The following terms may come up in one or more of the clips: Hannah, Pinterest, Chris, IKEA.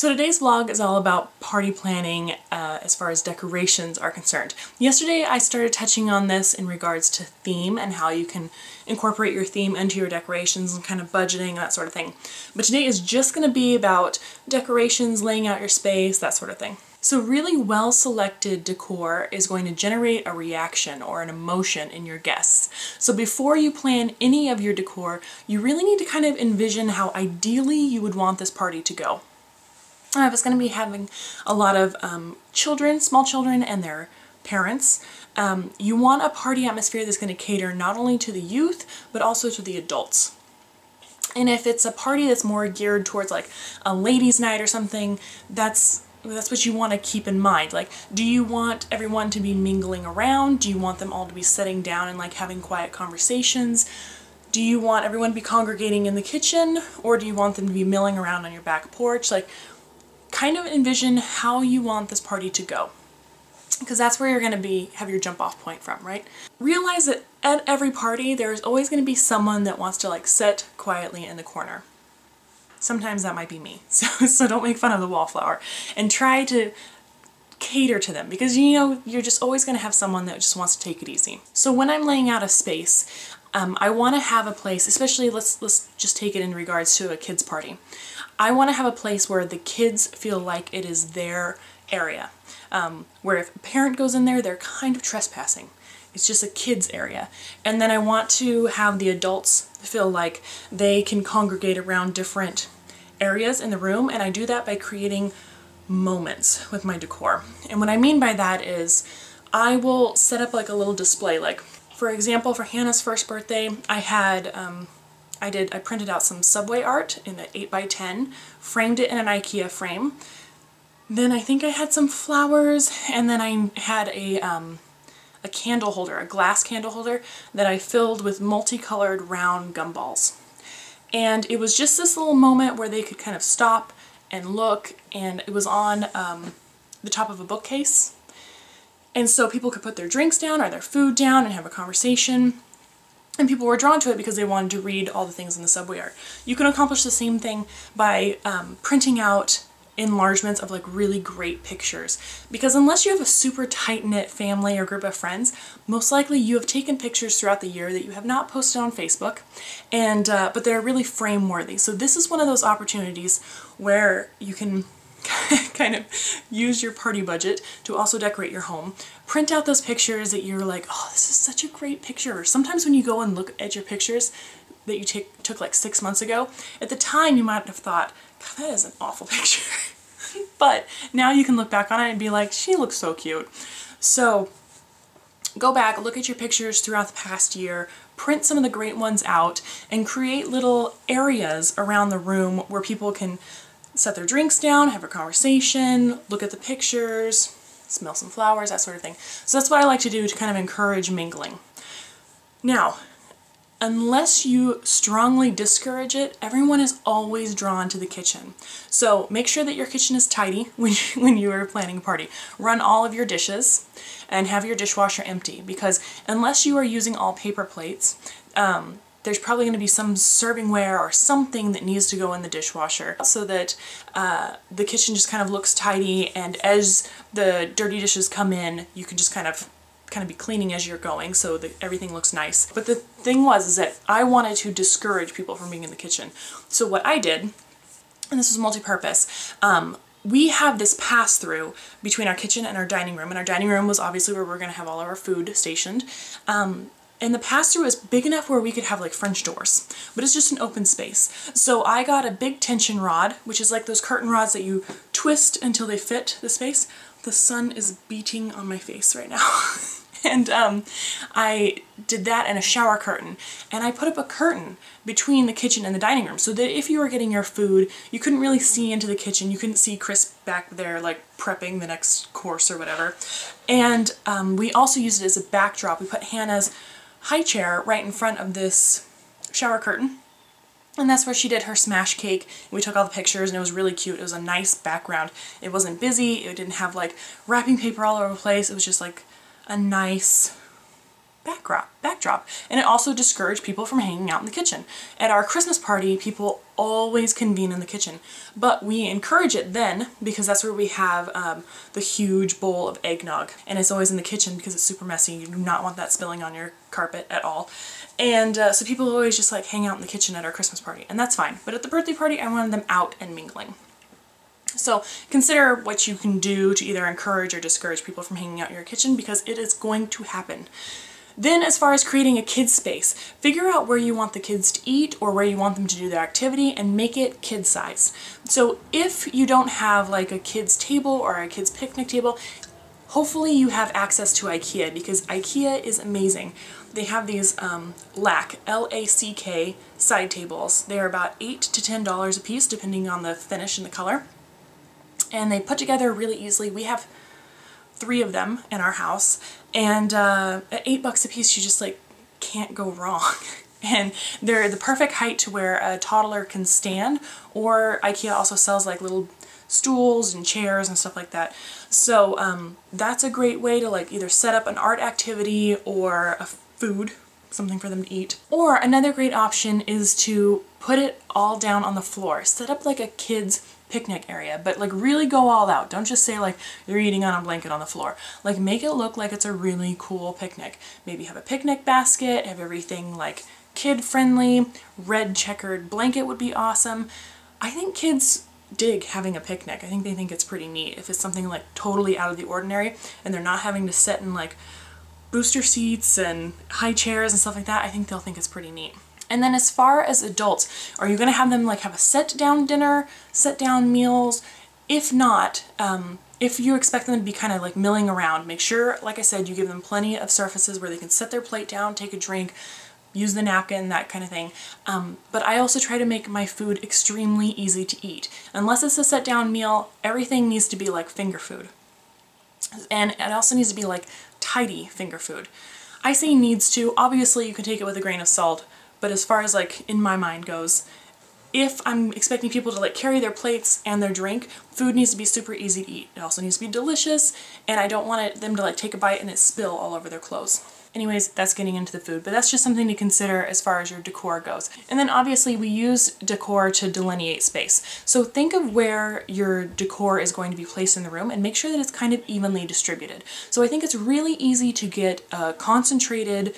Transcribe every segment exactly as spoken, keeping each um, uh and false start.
So today's vlog is all about party planning uh, as far as decorations are concerned. Yesterday I started touching on this in regards to theme and how you can incorporate your theme into your decorations and kind of budgeting and that sort of thing. But today is just going to be about decorations, laying out your space, that sort of thing. So really well selected decor is going to generate a reaction or an emotion in your guests. So before you plan any of your decor, you really need to kind of envision how ideally you would want this party to go. I was going to be having a lot of um, children, small children and their parents. Um, you want a party atmosphere that's going to cater not only to the youth, but also to the adults. And if it's a party that's more geared towards like a ladies' night or something, that's that's what you want to keep in mind. Like, do you want everyone to be mingling around? Do you want them all to be sitting down and like having quiet conversations? Do you want everyone to be congregating in the kitchen, or do you want them to be milling around on your back porch? Like, kind of envision how you want this party to go, because that's where you're going to be have your jump off point from, right? Realize that at every party there's always going to be someone that wants to like sit quietly in the corner. Sometimes that might be me, so, so don't make fun of the wallflower, and try to cater to them, because you know you're just always going to have someone that just wants to take it easy. So when I'm laying out a space, um, I want to have a place, especially let's let's just take it in regards to a kids party. I want to have a place where the kids feel like it is their area, um, where if a parent goes in there, they're kind of trespassing. It's just a kid's area. And then I want to have the adults feel like they can congregate around different areas in the room, and I do that by creating moments with my decor. And what I mean by that is I will set up like a little display. Like, for example, for Hannah's first birthday, I had... Um, I did, I printed out some subway art in an eight by ten, framed it in an IKEA frame. Then I think I had some flowers, and then I had a, um, a candle holder, a glass candle holder that I filled with multicolored round gumballs. And it was just this little moment where they could kind of stop and look, and it was on um, the top of a bookcase. And so people could put their drinks down or their food down and have a conversation. And people were drawn to it because they wanted to read all the things in the subway art. You can accomplish the same thing by um, printing out enlargements of like really great pictures, because unless you have a super tight-knit family or group of friends, most likely you have taken pictures throughout the year that you have not posted on Facebook, and uh, but they're really frame worthy. So this is one of those opportunities where you can kind of use your party budget to also decorate your home. Print out those pictures that you're like, oh, this is such a great picture. Or sometimes when you go and look at your pictures that you take, took like six months ago, at the time you might have thought, God, that is an awful picture. But now you can look back on it and be like, she looks so cute. So go back, look at your pictures throughout the past year, print some of the great ones out, and create little areas around the room where people can set their drinks down, have a conversation, look at the pictures, smell some flowers, that sort of thing. So that's what I like to do to kind of encourage mingling. Now, unless you strongly discourage it, everyone is always drawn to the kitchen. So make sure that your kitchen is tidy when you, when you are planning a party. Run all of your dishes and have your dishwasher empty, because unless you are using all paper plates, um, there's probably going to be some servingware or something that needs to go in the dishwasher, so that uh, the kitchen just kind of looks tidy, and as the dirty dishes come in, you can just kind of kind of be cleaning as you're going, so that everything looks nice. But the thing was is that I wanted to discourage people from being in the kitchen. So what I did, and this was multi-purpose, um, we have this pass-through between our kitchen and our dining room, and our dining room was obviously where we're going to have all of our food stationed. Um, And the pass-through is big enough where we could have like French doors, but it's just an open space. So I got a big tension rod, which is like those curtain rods that you twist until they fit the space. The sun is beating on my face right now. And um, I did that and a shower curtain. And I put up a curtain between the kitchen and the dining room, so that if you were getting your food, you couldn't really see into the kitchen. You couldn't see Chris back there like prepping the next course or whatever. And um, we also used it as a backdrop. We put Hannah's high chair right in front of this shower curtain, and that's where she did her smash cake. We took all the pictures, and it was really cute. It was a nice background. It wasn't busy. It didn't have like wrapping paper all over the place. It was just like a nice backdrop, backdrop. And it also discouraged people from hanging out in the kitchen. At our Christmas party, people always convene in the kitchen, but we encourage it then because that's where we have um, the huge bowl of eggnog, and it's always in the kitchen because it's super messy. You do not want that spilling on your carpet at all. And uh, so people always just like hang out in the kitchen at our Christmas party, and that's fine. But at the birthday party, I wanted them out and mingling. So consider what you can do to either encourage or discourage people from hanging out in your kitchen, because it is going to happen. Then, as far as creating a kids space, figure out where you want the kids to eat or where you want them to do their activity and make it kid size. So if you don't have like a kids table or a kids picnic table, hopefully you have access to IKEA, because IKEA is amazing. They have these um, LACK, L A C K side tables. They're about eight to ten dollars a piece depending on the finish and the color. And they put together really easily. We have three of them in our house, and uh, at eight bucks a piece, you just like can't go wrong. And they're the perfect height to where a toddler can stand, or IKEA also sells like little stools and chairs and stuff like that. So um, that's a great way to like either set up an art activity or a food, something for them to eat. Or another great option is to put it all down on the floor. Set up like a kid's picnic area, but like really go all out. Don't just say like you're eating on a blanket on the floor. Like make it look like it's a really cool picnic. Maybe have a picnic basket, have everything like kid friendly. Red checkered blanket would be awesome. I think kids dig having a picnic. I think they think it's pretty neat if it's something like totally out of the ordinary and they're not having to sit in like booster seats and high chairs and stuff like that. I think they'll think it's pretty neat. And then as far as adults, are you going to have them like have a sit down dinner, sit down meals? If not, um, if you expect them to be kind of like milling around, make sure, like I said, you give them plenty of surfaces where they can set their plate down, take a drink, use the napkin, that kind of thing. Um, but I also try to make my food extremely easy to eat. Unless it's a sit down meal, everything needs to be like finger food. And it also needs to be like tidy finger food. I say needs to. Obviously you can take it with a grain of salt, but as far as like in my mind goes, if I'm expecting people to like carry their plates and their drink, food needs to be super easy to eat. It also needs to be delicious, and I don't want it, them to like take a bite and it spill all over their clothes. Anyways, that's getting into the food, but that's just something to consider as far as your decor goes. And then obviously we use decor to delineate space. So think of where your decor is going to be placed in the room and make sure that it's kind of evenly distributed. So I think it's really easy to get a concentrated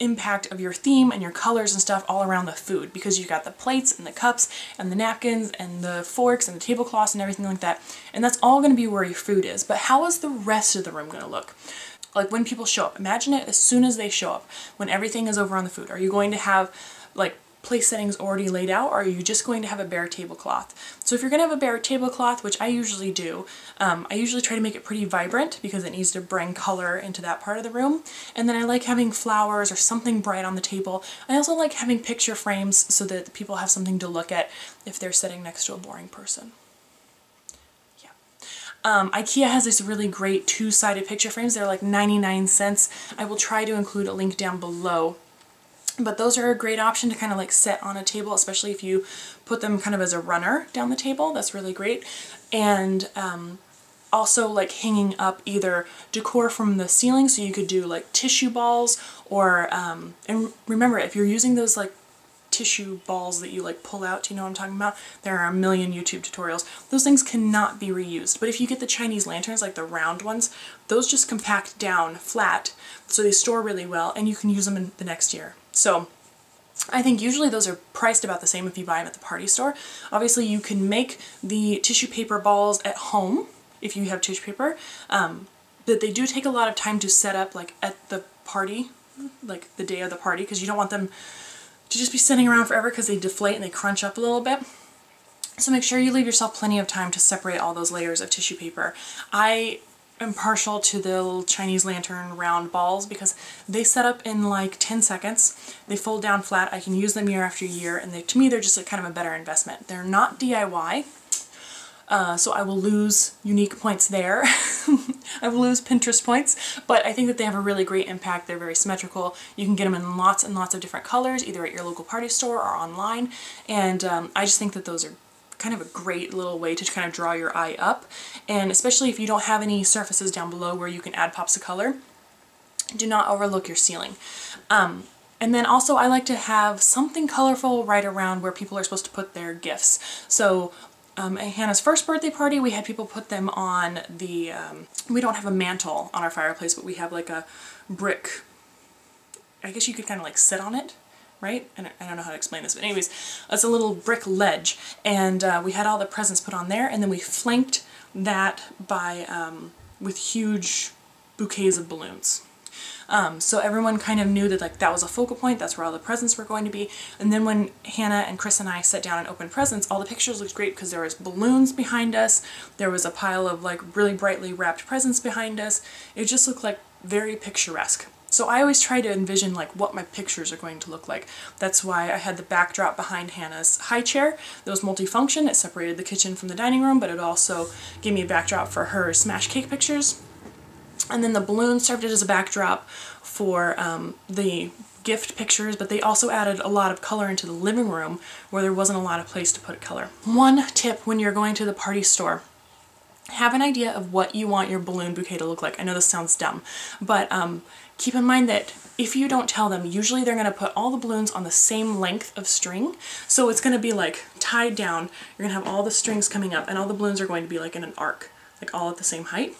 impact of your theme and your colors and stuff all around the food, because you've got the plates and the cups and the napkins and the forks and the tablecloths and everything like that. And that's all going to be where your food is. But how is the rest of the room going to look? Like when people show up, imagine it as soon as they show up, when everything is over on the food. Are you going to have like place settings already laid out, or are you just going to have a bare tablecloth? So if you're going to have a bare tablecloth, which I usually do, um, I usually try to make it pretty vibrant because it needs to bring color into that part of the room. And then I like having flowers or something bright on the table. I also like having picture frames so that people have something to look at if they're sitting next to a boring person. Um, IKEA has this really great two-sided picture frames. They're like ninety-nine cents. I will try to include a link down below. But those are a great option to kind of like set on a table, especially if you put them kind of as a runner down the table. That's really great. And um, also like hanging up either decor from the ceiling, so you could do like tissue balls or, um, and remember, if you're using those like tissue balls that you like pull out, you know what I'm talking about? There are a million YouTube tutorials. Those things cannot be reused, but if you get the Chinese lanterns, like the round ones, those just compact down flat, so they store really well, and you can use them in the next year. So I think usually those are priced about the same if you buy them at the party store. Obviously you can make the tissue paper balls at home if you have tissue paper, um, but they do take a lot of time to set up like at the party, like the day of the party, because you don't want them to just be sitting around forever because they deflate and they crunch up a little bit. So make sure you leave yourself plenty of time to separate all those layers of tissue paper. I am partial to the little Chinese lantern round balls because they set up in like ten seconds. They fold down flat. I can use them year after year, and they, to me, they're just like kind of a better investment. They're not D I Y, uh, so I will lose unique points there. I will lose Pinterest points, but I think that they have a really great impact. They're very symmetrical. You can get them in lots and lots of different colors, either at your local party store or online. And um, I just think that those are kind of a great little way to kind of draw your eye up. And especially if you don't have any surfaces down below where you can add pops of color, do not overlook your ceiling. Um, and then also I like to have something colorful right around where people are supposed to put their gifts. So um, at Hannah's first birthday party, we had people put them on the, um, we don't have a mantle on our fireplace, but we have like a brick, I guess you could kind of like sit on it, right? And I don't know how to explain this, but anyways, it's a little brick ledge, and uh, we had all the presents put on there, and then we flanked that by um, with huge bouquets of balloons. Um, so everyone kind of knew that like that was a focal point, that's where all the presents were going to be. And then when Hannah and Chris and I sat down and opened presents, all the pictures looked great because there was balloons behind us, there was a pile of like really brightly wrapped presents behind us. It just looked like very picturesque. So I always try to envision like what my pictures are going to look like. That's why I had the backdrop behind Hannah's high chair that was multifunction. It separated the kitchen from the dining room, but it also gave me a backdrop for her smash cake pictures. And then the balloon served it as a backdrop for um, the gift pictures, but they also added a lot of color into the living room where there wasn't a lot of place to put color. One tip when you're going to the party store: have an idea of what you want your balloon bouquet to look like. I know this sounds dumb, but um, keep in mind that if you don't tell them, usually they're going to put all the balloons on the same length of string. So it's going to be like tied down. You're going to have all the strings coming up and all the balloons are going to be like in an arc, like all at the same height.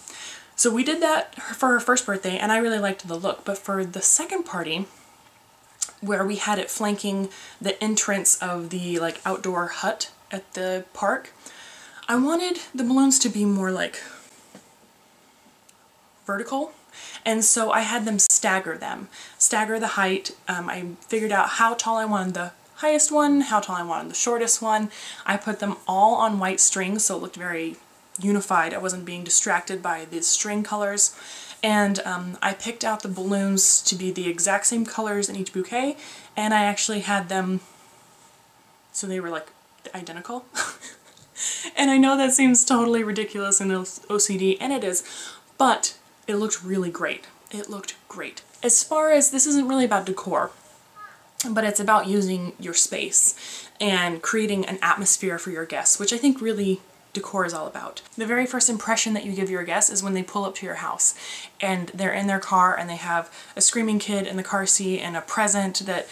So we did that for her first birthday and I really liked the look. But for the second party, where we had it flanking the entrance of the like outdoor hut at the park, I wanted the balloons to be more like vertical, and so I had them stagger them, stagger the height. Um, I figured out how tall I wanted the highest one, how tall I wanted the shortest one. I put them all on white strings so it looked very unified. I wasn't being distracted by the string colors. And um, I picked out the balloons to be the exact same colors in each bouquet, and I actually had them so they were like identical. And I know that seems totally ridiculous and O C D, and it is, but it looked really great. It looked great. As far as, this isn't really about decor, but it's about using your space and creating an atmosphere for your guests, which I think really decor is all about. The very first impression that you give your guests is when they pull up to your house and they're in their car and they have a screaming kid in the car seat and a present that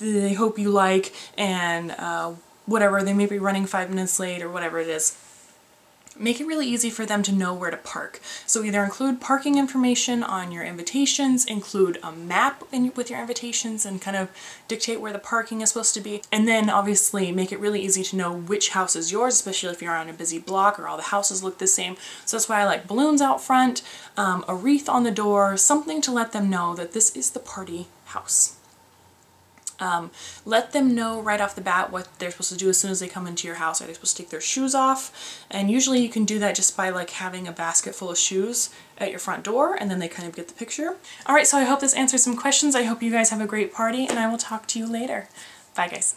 they hope you like, and uh, whatever, they may be running five minutes late or whatever it is. Make it really easy for them to know where to park. So either include parking information on your invitations, include a map in, with your invitations, and kind of dictate where the parking is supposed to be. And then obviously make it really easy to know which house is yours, especially if you're on a busy block or all the houses look the same. So that's why I like balloons out front, um, a wreath on the door, something to let them know that this is the party house. Um, let them know right off the bat what they're supposed to do as soon as they come into your house. Are they supposed to take their shoes off? And usually you can do that just by like having a basket full of shoes at your front door, and then they kind of get the picture. Alright, so I hope this answers some questions. I hope you guys have a great party, and I will talk to you later. Bye guys.